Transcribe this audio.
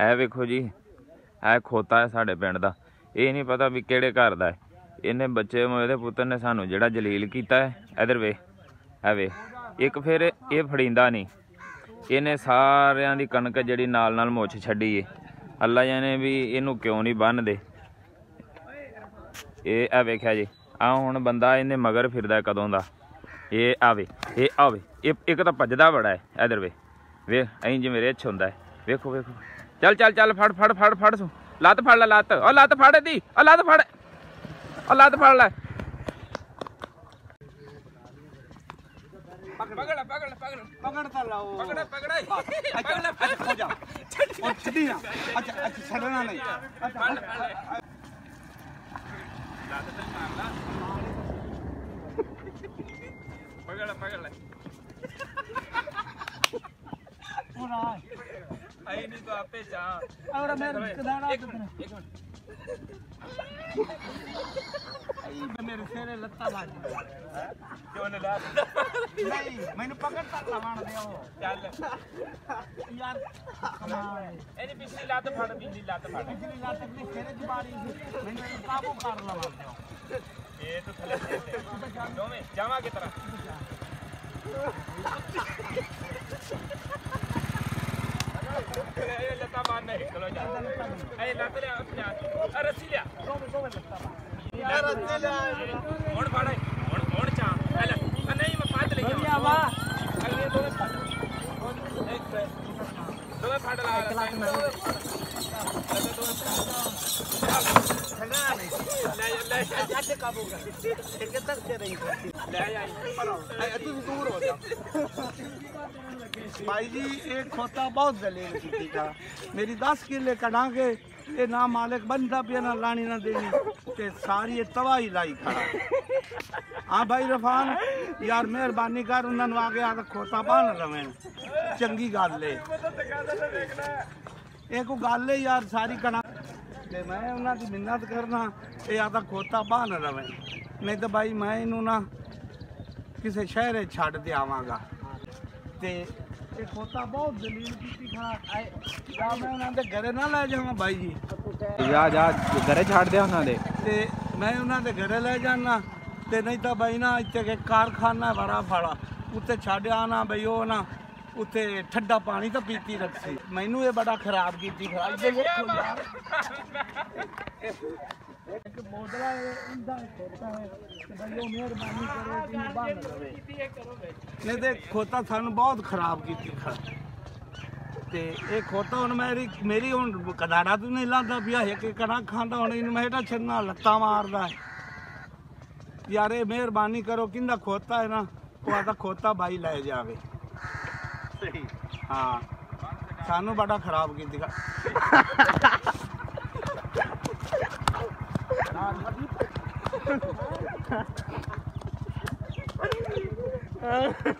ਇਹ ਵੇਖੋ ਜੀ ਇਹ ਖੋਤਾ है ਸਾਡੇ ਪਿੰਡ ਦਾ। ਇਹ ਨਹੀਂ ਪਤਾ ਵੀ ਕਿਹੜੇ ਘਰ ਦਾ ਹੈ। ਇਹਨੇ ਬੱਚੇ ਇਹਦੇ ਪੁੱਤਰ ਨੇ ਸਾਨੂੰ ਜਿਹੜਾ ਜਲੀਲ ਕੀਤਾ ਹੈ। ਇਧਰ ਵੇ ਇਹ ਵੇ ਇੱਕ ਫਿਰ ਇਹ ਫੜੀਂਦਾ ਨਹੀਂ। ਇਹਨੇ ਸਾਰਿਆਂ ਦੀ ਕਣਕ ਜਿਹੜੀ ਨਾਲ ਨਾਲ ਮੁੱਛ ਛੱਡੀ ਏ। ਅੱਲਾ ਜਾਣੇ ਵੀ ਇਹਨੂੰ ਕਿਉਂ ਨਹੀਂ ਬੰਨਦੇ। ਇਹ ਆ ਵੇਖਿਆ ਜੀ ਆ ਹੁਣ ਬੰਦਾ ਇਹਨੇ ਮਗਰ ਫਿਰਦਾ ਕਦੋਂ ਦਾ। ਇਹ ਆਵੇ ਇਹ ਆਵੇ ਇੱਕ ਤਾਂ ਭੱਜਦਾ ਬੜਾ ਹੈ। ਇਧਰ ਵੇ ਵੇ ਐਂ ਜਿਵੇਂ ਰਿੱਛ ਹੁੰਦਾ। ਵੇਖੋ ਵੇਖੋ ਚੱਲ ਚੱਲ ਚੱਲ ਫੜ ਫੜ ਫੜ ਫੜ ਸੋ ਲੱਤ ਫੜ ਲੈ ਲੱਤ ਉਹ ਲੱਤ ਫੜ ਇਹਦੀ ਉਹ ਲੱਤ ਫੜ ਉਹ ਲੱਤ ਫੜ ਲੈ पकड़ पकड़ पकड़ पकड़ता लाओ पकड़ पकड़ाई पकड़ पकड़ हो जा और छड़ी ना अच्छा अच्छा छड़ना नहीं अच्छा पकड़ पकड़ ले पूरा आई नहीं तो आपे जा और मैं कदाड़ा एक मिनट मेरे सिरे लत्ता लाग क्यों ने लाग नहीं मैंने पकड़ता लवाण दे ओ चल यार कमाल एनी पिछली लात फाड़ अपने सिरे च मारी मैंने काबू कर लवाण दे ओ ये तो थले दो में जावा की तरह अरे लत्ता मारना है चलो जा ए लत्ता ले अपने रस्सी ले दो में लत्ता मार यार अच्छे ले और फाड़ और चा चल नहीं मैं फाड़ ले गया वाह अगले दो में फाड़ एक पे दो में फाड़ ला अगले दो में चला नहीं ले ले जाते काबू कर इनके तक से नहीं ले आई तू दूर हो जा भाई जी एक खोता बहुत जलेल की का मेरी 10 किले कढ़ा के ये ना मालिक बंदा पे ना लानी ना देनी ते सारी तबाही लाई खड़ा। हाँ भाई रफान यार मेहरबानी कर उन्होंने आगे आकर खोता पा ना रवे चंगी गल है को गल है यार सारी कणा ते मैं उन्होंने मिन्नत करना ये आकर खोता पा ना रवे नहीं तो भाई मैं इनू ना किसी शहर छड़ दे आवांगा ते खोता बहुत दलील की खड़ा मैं उन्होंने घरे ना लै जावा भाई जी जा जा घरे छाड़ दिया उन्होंने मैं उन्होंने घरे लै जाना तो नहीं तो भाई ना इतने कारखाना बड़ा फाड़ा उत्ते छाड़ आना बई वो ना उत्ते ठंडा पानी तो पीती रखी मैनू ये बड़ा खराब की एक मोडला है इंदा खोता है भाई ओ मेहरबानी करो कि बांध रवे ने देख खोता थाने बहुत खराब कीती खा ते एक खोता हुन मेरी हुन कदाड़ा तो नहीं लांदा पिया एक कणा खांदा हुन इन मेटा छन्ना लत्ता मारदा है यार ए मेहरबानी करो किंदा खोता है ना कोदा खोता भाई ले जावे सही हां थाने बड़ा खराब कीती खा